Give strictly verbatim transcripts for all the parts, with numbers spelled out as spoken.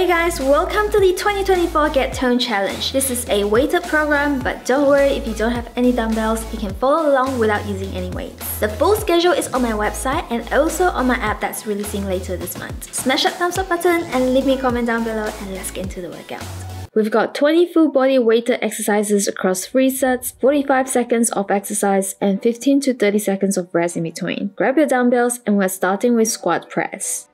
Hey guys, welcome to the twenty twenty-four Get Toned Challenge. This is a weighted program, but don't worry if you don't have any dumbbells, you can follow along without using any weights. The full schedule is on my website and also on my app that's releasing later this month. Smash that thumbs up button and leave me a comment down below and let's get into the workout. We've got twenty full body weighted exercises across three sets, forty-five seconds of exercise and fifteen to thirty seconds of rest in between. Grab your dumbbells and we're starting with squat press.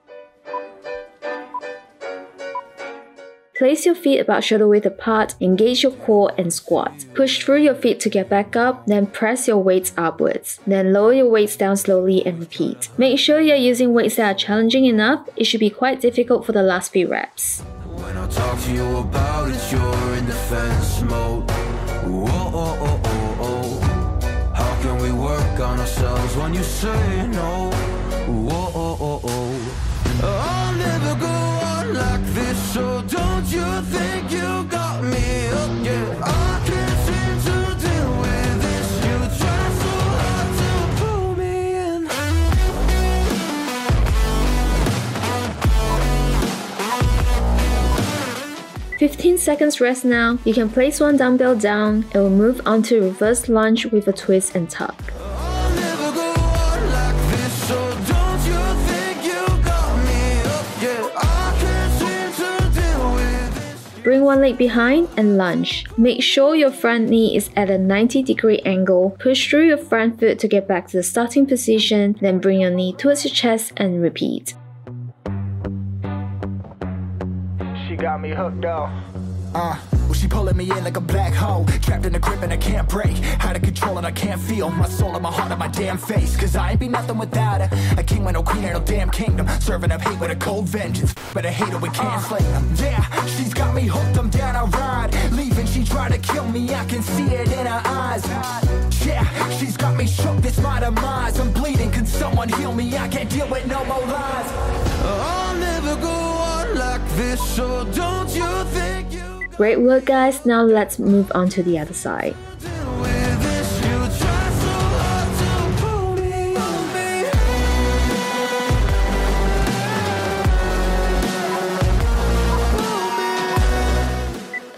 Place your feet about shoulder width apart, engage your core and squat. Push through your feet to get back up, then press your weights upwards. Then lower your weights down slowly and repeat. Make sure you're using weights that are challenging enough, it should be quite difficult for the last few reps. When I talk to you about it, you're in defense mode. Whoa, oh, oh, oh, oh. How can we work on ourselves when you say no? Whoa, oh, oh, oh. I'll never go on like this, so don't you think you got me again? I can't seem to deal with this. You try so hard to pull me in. fifteen seconds rest now. You can place one dumbbell down and we'll move on to reverse lunge with a twist and tuck. Bring one leg behind and lunge. Make sure your front knee is at a ninety degree angle. Push through your front foot to get back to the starting position, then bring your knee towards your chest and repeat. She got me hooked up. Uh, well, she pulling me in like a black hole. Trapped in a grip and I can't break. Out of control and I can't feel. My soul and my heart and my damn face. Cause I ain't be nothing without her. A king with no queen and no damn kingdom. Serving up hate with a cold vengeance. But I hate her, we can't uh, slay them. Yeah, she's got me hooked, I'm down, I ride. Leaving, she tried to kill me, I can see it in her eyes. Yeah, she's got me shook, this my demise. I'm bleeding, can someone heal me? I can't deal with no more lies. I'll never go on like this, so don't you think you... Great work guys, now let's move on to the other side.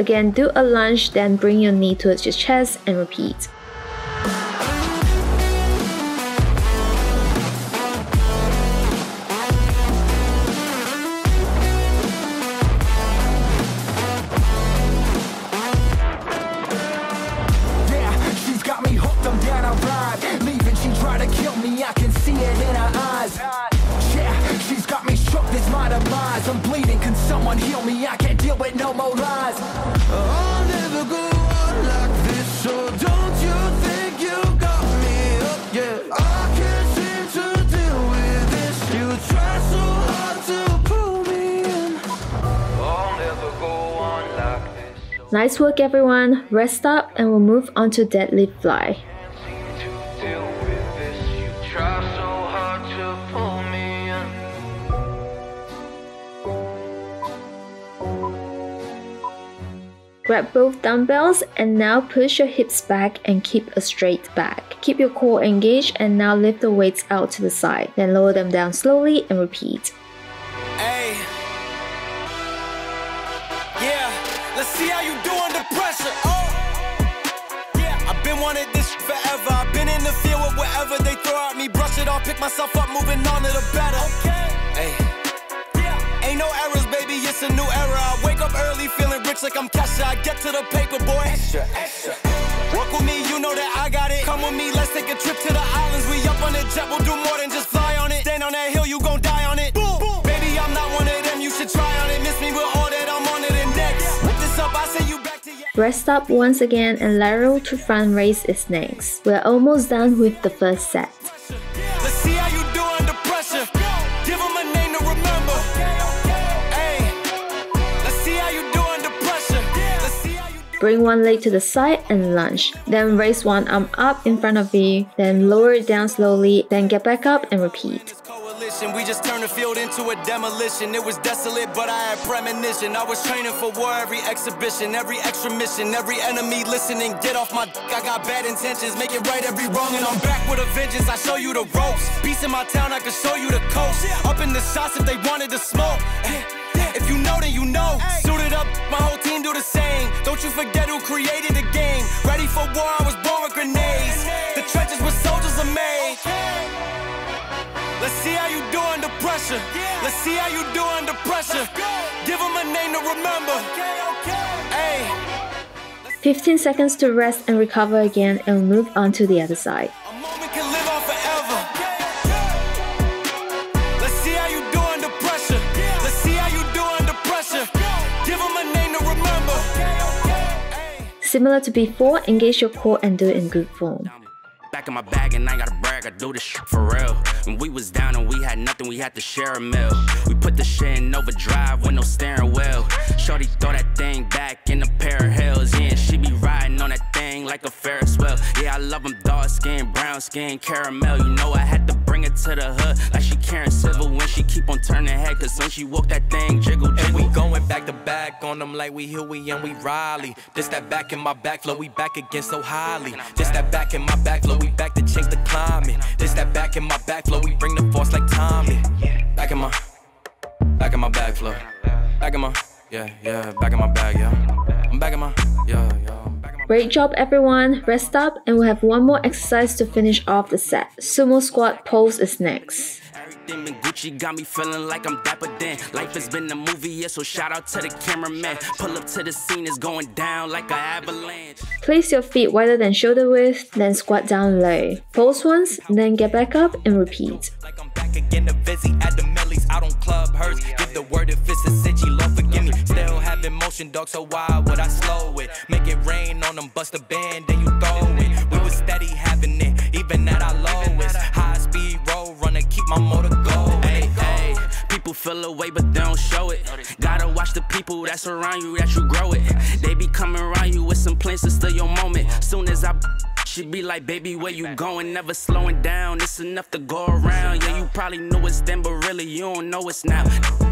Again, do a lunge, then bring your knee towards your chest and repeat. Yeah, she's got me hooked, I'm down, I ride. Leaving, she tried to kill me, I can see it in her eyes. Yeah, she's got me shook, this my demise. I'm bleeding, can someone heal me? I can't deal with no more lies. I'll never go on like this, so don't you think you got me up yet? I can't seem to deal with this. You try so hard to pull me in. I'll never go on like this. So nice work everyone. Rest up and we'll move on to deadlift fly. Grab both dumbbells and now push your hips back and keep a straight back. Keep your core engaged and now lift the weights out to the side. Then lower them down slowly and repeat. Hey. Yeah, let's see how you do under pressure. Oh. Yeah, I've been wanting this forever. I've been in the field with whatever they throw at me. Brush it off, pick myself up, moving on to the better. Okay. Hey. Yeah. Ain't no errors, baby, it's a new era. I wake up early feeling like I'm Kesha, I get to the paper, boy. Extra, extra. Walk with me, you know that I got it. Come with me, let's take a trip to the islands. We up on the jet, we'll do more than just fly on it. Stand on that hill, you gon' die on it. Boom, boom. Baby, I'm not one of them, you should try on it. Miss me with all that, I'm on it and next. With this up, I send you back to your... Rest up once again and lateral to front raise is next. We're almost done with the first set. Let's see how you do under pressure. Give them a name to remember. Bring one leg to the side and lunge. Then raise one arm up in front of you. Then lower it down slowly. Then get back up and repeat. We just turned the field into a demolition. It was desolate, but I had premonition. I was training for war, every exhibition, every extra mission, every enemy listening. Get off my dick. I got bad intentions. Make it right, every wrong, and I'm back with a vengeance. I show you the ropes. Peace in my town, I can show you the coast. Up in the shots if they wanted to smoke. If you know, then you know. Suited up, my whole team do the same. Don't you forget who created the game. Ready for war, I was born with grenades. The trenches where soldiers are made. Let's see how you do under pressure. Let's see how you do under pressure. Give them a name to remember. fifteen seconds to rest and recover again and move on to the other side. Similar to before, engage your core and do it in good form. Back in my bag and I gotta brag, I do this shit for real. When we was down and we had nothing, we had to share a meal. We put the shit in overdrive with no steering wheel. Shorty throw that thing back in a pair of heels, yeah, and she be riding on that thing like a Ferris wheel. Yeah, I love them dark skin, brown skin, caramel. You know I had to bring it to the hood like she Karen Civil when she keep on turning head, cause when she walk that thing jiggle, jiggle. And we going back to back on them like we Huey and we Riley. This that back in my back flow, we back again so highly. This that back in my back flow, we back to change the climate. This that back in my back flow, we bring the force like Tommy. Back in my, back in my back flow. Back in my, yeah, yeah, back in my bag, yeah. I'm back in my, yeah, yeah. Great job everyone, rest up and we'll have one more exercise to finish off the set. Sumo squat pose is next. Everything in Gucci got me feeling like I'm dapper then. Life has been a movie, yeah, so shout out to the cameraman. Pull up to the scene, it's going down like an avalanche. Place your feet wider than shoulder width, then squat down low. Pulse once, then get back up and repeat. Like I'm back again to busy at the Millies, I don't club hers. Give the word if it's a city, love forgive me. Still having motion dog, so why would I slow it? Make it rain on them, bust a band, then you throw it. We was steady having it, even at our lowest. High speed road runner, keep my motor going. Hey, hey, people feel away but they don't show it. Gotta watch the people that surround you, that you grow it. They be coming around you with some plans to steal your moment. Soon as I she be like, baby, where you going? Never slowing down, it's enough to go around. Yeah, you probably knew it's then, but really you don't know it's now.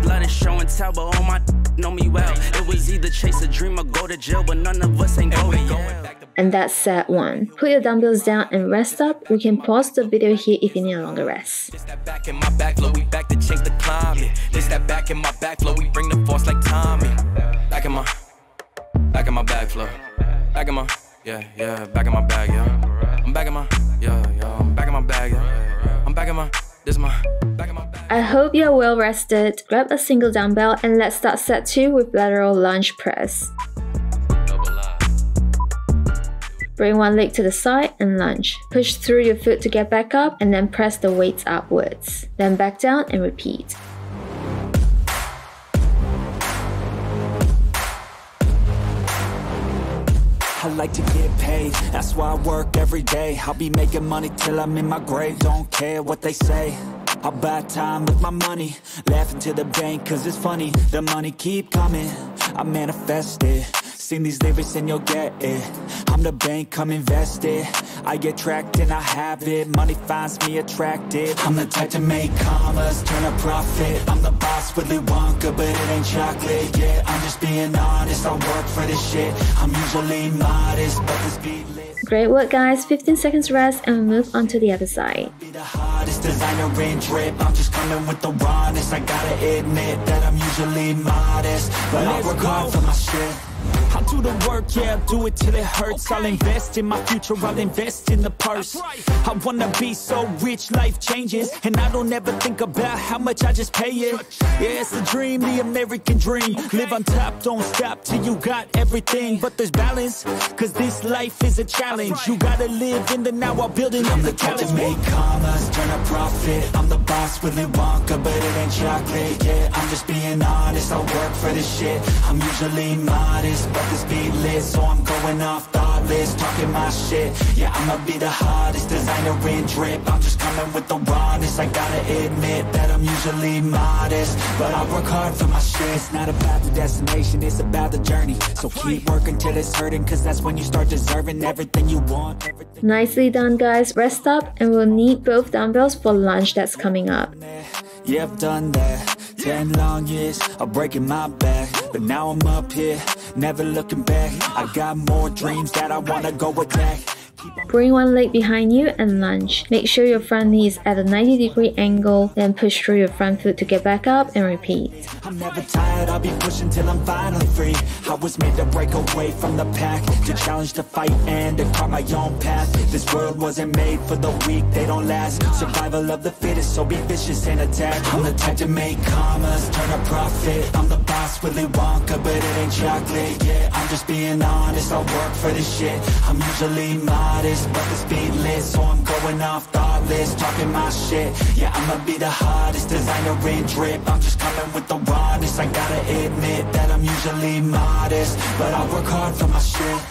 Blood is show and tell, but all my know me well. It was either chase a dream or go to jail, but none of us ain't going. And that's set one. Put your dumbbells down and rest up. We can pause the video here if you need a longer rest. This that back in my back flow, we back to change the climate. This that back in my back flow, we bring the force like Tommy. Back in my, back in my back flow. Back in my, yeah, yeah, back in my bag, yeah. I'm back in my, yeah, yeah, I'm back in my bag, yeah. I'm back in my, this is my, back in my bag. I hope you're well rested. Grab a single dumbbell and let's start set two with lateral lunge press. Bring one leg to the side and lunge. Push through your foot to get back up and then press the weights upwards. Then back down and repeat. I like to get paid, that's why I work every day. I'll be making money till I'm in my grave. Don't care what they say, I'll buy time with my money. Laughing to the bank cause it's funny. The money keep coming, I manifest it. Sing these lyrics and you'll get it. I'm the bank, come invest it. I get tracked and I have it. Money finds me attractive. I'm the type to make commas, turn a profit. I'm the boss, Willy Wonka, but it ain't chocolate. Yeah, I'm just being honest, I work for this shit. I'm usually modest, but this beat lit. Great work guys, fifteen seconds rest and we move on to the other side. Be the hottest designer in drip. I'm just coming with the rawness. I gotta admit that I'm usually modest, but I work hard for my shit. I'll do the work, yeah, I'll do it till it hurts. I'll invest in my future, I'll invest in the purse. I wanna be so rich, life changes. And I don't ever think about how much I just pay it. Yeah, it's a dream, the American dream. Live on top, don't stop till you got everything. But there's balance, cause this life is a challenge. You gotta live in the now while building up the challenge. I'm the type to make commas, turn a profit. I'm the boss, Willy Wonka, but it ain't chocolate. Yeah, I'm just being honest, I work for this shit. I'm usually modest, but this beat lit, so I'm going off thoughtless, talking my shit. Yeah, I'ma be the hottest designer in drip. I'm just coming with the rawness. I gotta admit that I'm usually modest, but I work hard for my shit. It's not about the destination, it's about the journey. So keep working till it's hurting, cause that's when you start deserving everything you want. Everything. Nicely done guys, rest up and we'll need both dumbbells for lunch that's coming up. Yeah, I've done that. Ten long years of breaking my back, but now I'm up here, never looking back. I got more dreams that I wanna go attack. Bring one leg behind you and lunge. Make sure your front knee is at a ninety degree angle, then push through your front foot to get back up and repeat. I'm never tired, I'll be pushing till I'm finally free. I was made to break away from the pack, to challenge, to fight, and to carve my own path. This world wasn't made for the weak, they don't last. Survival of the fittest, so be vicious and attack. I'm the type to make commas, turn a profit. I'm the boss, Willy Wonka, but it ain't chocolate, yeah. I'm just being honest, I work for this shit. I'm usually modest, but this beat lit, so I'm going off thoughtless, talking my shit. Yeah, I'ma be the hottest designer in drip. I'm just coming with the rawness. I gotta admit that I'm usually modest, but I work hard for my shit.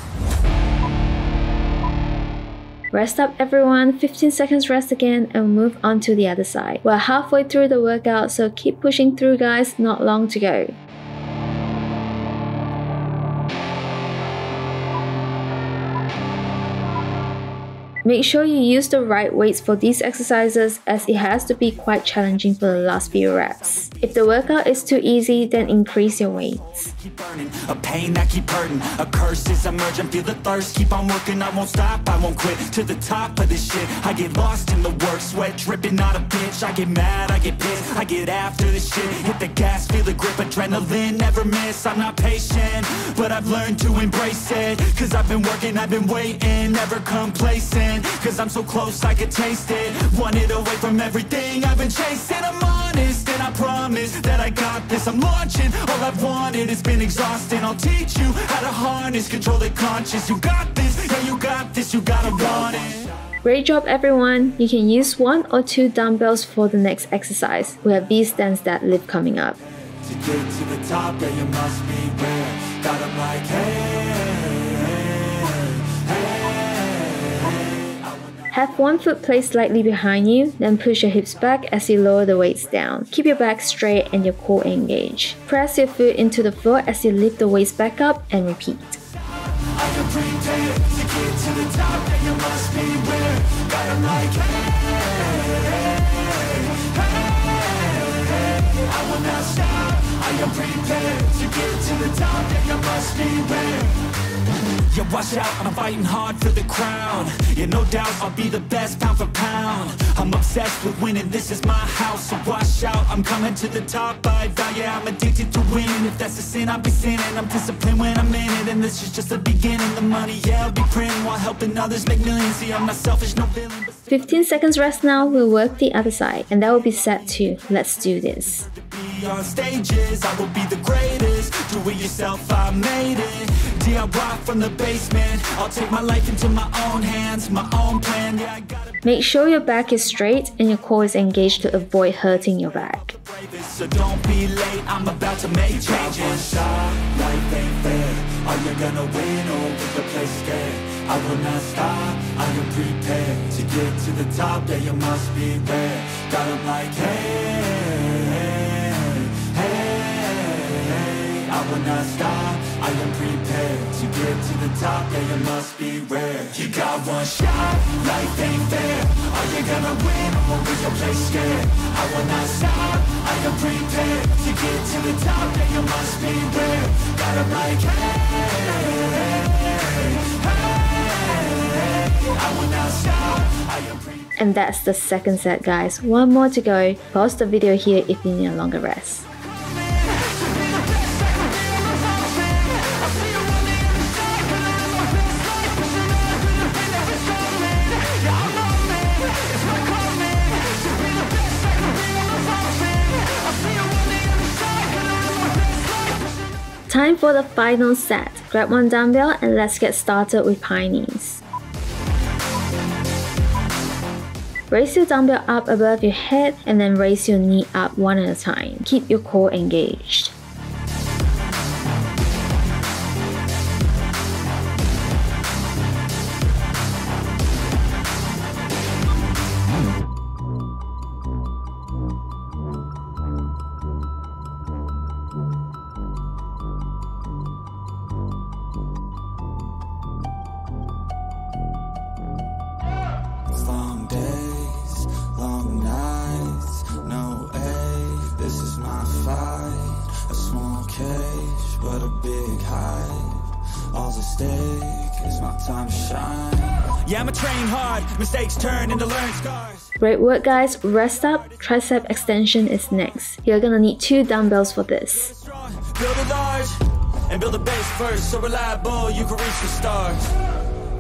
Rest up everyone, fifteen seconds rest again and move on to the other side. We're halfway through the workout, so keep pushing through guys, not long to go. Make sure you use the right weights for these exercises as it has to be quite challenging for the last few reps. If the workout is too easy, then increase your weights. Keep burning, a pain I keep hurting, a curse is emerging, feel the thirst, keep on working, I won't stop, I won't quit, to the top of this shit, I get lost in the work, sweat dripping, not a bitch, I get mad, I get pissed, I get after this shit, hit the gas, feel the grip, adrenaline, never miss, I'm not patient, but I've learned to embrace it, cause I've been working, I've been waiting, never complacent. Cause I'm so close I could taste it. Wanted away from everything I've been chasing. I'm honest and I promise that I got this. I'm launching, all I've wanted has been exhausting. I'll teach you how to harness, control the conscience. You got this, yeah you got this, you gotta want it. Great job everyone, you can use one or two dumbbells for the next exercise. We have these stands that lift coming up. To get to the top, yeah you must be rare. Got 'em like hey. Have one foot placed slightly behind you, then push your hips back as you lower the weights down. Keep your back straight and your core engaged. Press your foot into the floor as you lift the weights back up and repeat. Yeah, watch out, I'm fighting hard for the crown. Yeah, no doubt, I'll be the best pound for pound. I'm obsessed with winning, this is my house. So watch out, I'm coming to the top, I vow. Yeah, I'm addicted to winning, if that's a sin, I'll be sinning. I'm disciplined when I'm in it, and this is just the beginning. The money, yeah, I'll be printing while helping others make millions. See, I'm not selfish, no feeling. fifteen seconds rest now, we'll work the other side. And that will be set two, let's do this. On stages, I will be the greatest. Do it yourself, I made it. D I Y from the basement. I'll take my life into my own hands, my own plan. Yeah, I gotta make sure your back is straight and your core is engaged to avoid hurting your back. So don't be late, I'm about to make changes. Life ain't fair. Are you gonna win or get the place scared? I will not stop, I am prepared. To get to the top, yeah, you must be there. Got 'em like hey. I will not stop, I am prepared. To get to the top, yeah you must be rare. You got one shot, life ain't fair. Are you gonna win or will you play scared? I will not stop, I am prepared. To get to the top, yeah you must be rare. Got 'em like hey, hey, hey. I will not stop, I am prepared. And that's the second set guys, one more to go. Pause the video here if you need a longer rest. Time for the final set. Grab one dumbbell and let's get started with high knees. Raise your dumbbell up above your head and then raise your knee up one at a time. Keep your core engaged. All the stake It's my time to shine. Yeah, I'ma train hard. Mistakes turn into learn scars. Great work, guys. Rest up. Tricep extension is next. You're gonna need two dumbbells for this. Build a large and build a base first. So reliable, you can reach the stars.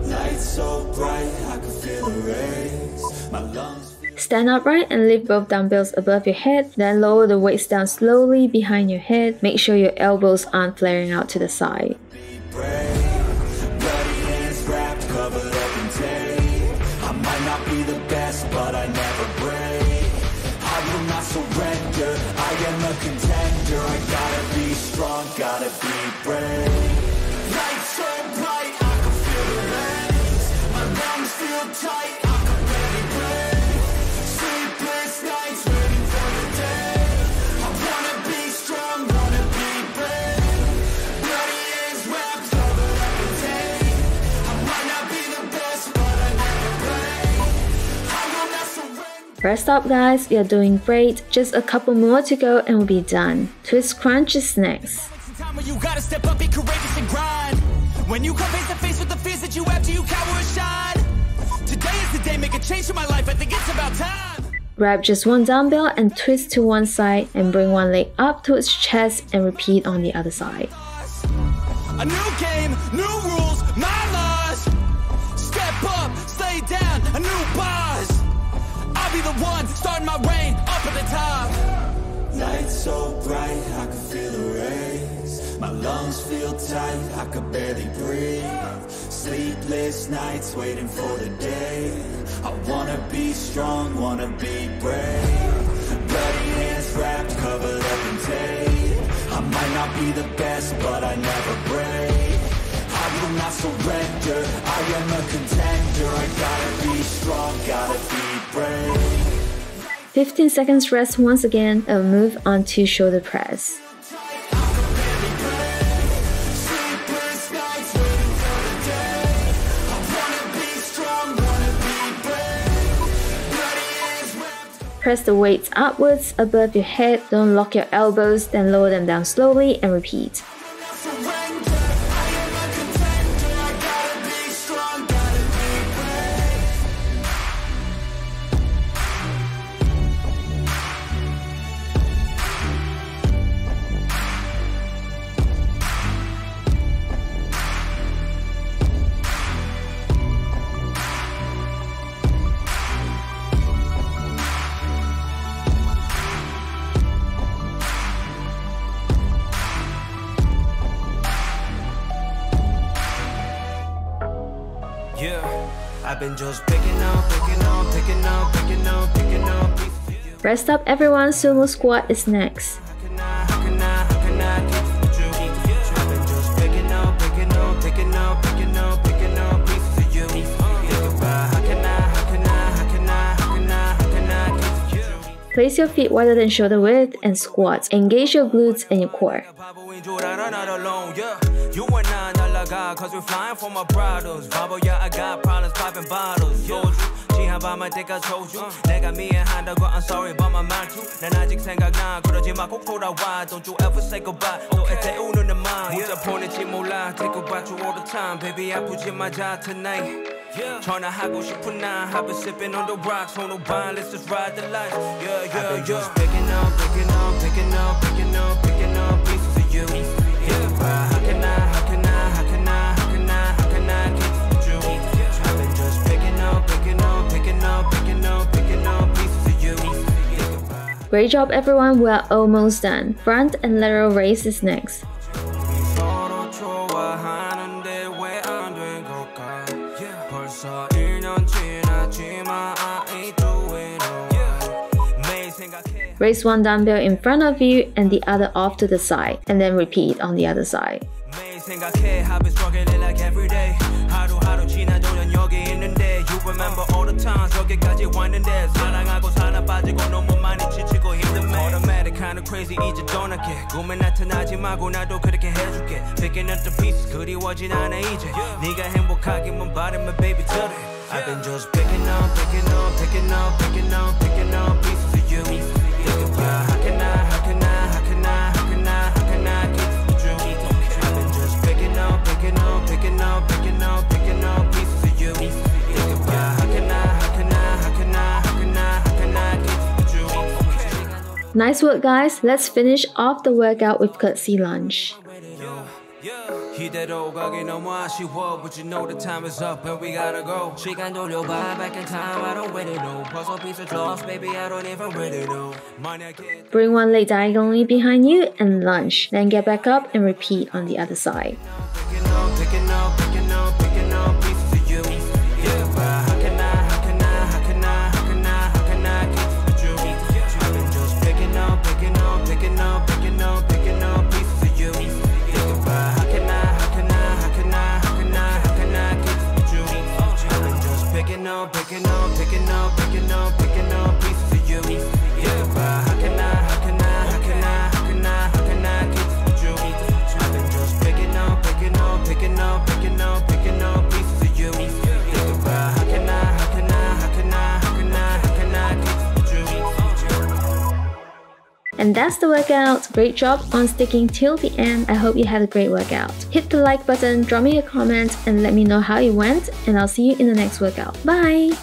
Night's so bright, I can feel the rays. My lungs. Stand upright and lift both dumbbells above your head, then lower the weights down slowly behind your head. Make sure your elbows aren't flaring out to the side. Rest up, guys, you're doing great. Just a couple more to go and we'll be done. Twist crunch is next. You gotta step up, be courageous and grind. When you come face to face with the fears that you have, do you cower and shine? Today is the day, make a change in my life. I think it's about time. Grab just one dumbbell and twist to one side and bring one leg up towards chest and repeat on the other side. A new game, new rules, my laws. Step up, stay down, a new boss. I'll be the one starting my reign up at the top. Night's so bright, I can feel the rays. My lungs feel tight, I can barely breathe. Sleepless nights waiting for the day. I wanna be strong, wanna be brave. Bloody hands wrapped, covered up in tape. I might not be the best, but I never break. I will not surrender, I am a contender. I gotta be strong, gotta be brave. fifteen seconds rest once again and move on to shoulder press. Press the weights upwards above your head, don't lock your elbows, then lower them down slowly and repeat. I've been just picking up, picking up, picking up, picking up, picking up. Rest up, everyone. Sumo squat is next. Place your feet wider than shoulder width and squat. Engage your glutes and your core. Great job, everyone, we are almost done. Front and lateral raise is next. Raise one dumbbell in front of you and the other off to the side, and then repeat on the other side. I've been just picking up, picking up, picking up, picking up, picking up pieces of you. Think about how can I, how can I, how can I, how can I, how can I keep the dream? I've been just picking up, picking up, picking up, picking up, picking up. Nice work, guys. Let's finish off the workout with curtsy lunge. Keep that old gagging no more, she walk, but you know the time is up and we gotta go. She can do your vibe back in time, I don't win it no. Puzzle piece of clothes, baby, I don't even win it no. Bring one leg diagonally behind you and lunge. Then get back up and repeat on the other side. Picking up, picking up, picking up, picking up pieces of you. Yeah, but how can I, how can I, how can I, how can I, how can I get to you? I've been just picking up, picking up, picking up, picking up, picking up pieces of you. Yeah, but how can I, how can I, how can I, how can I, how can I get to you? And that's the workout. Great job on sticking till the end. I hope you had a great workout. Hit the like button, drop me a comment, and let me know how you went, and I'll see you in the next workout. Bye!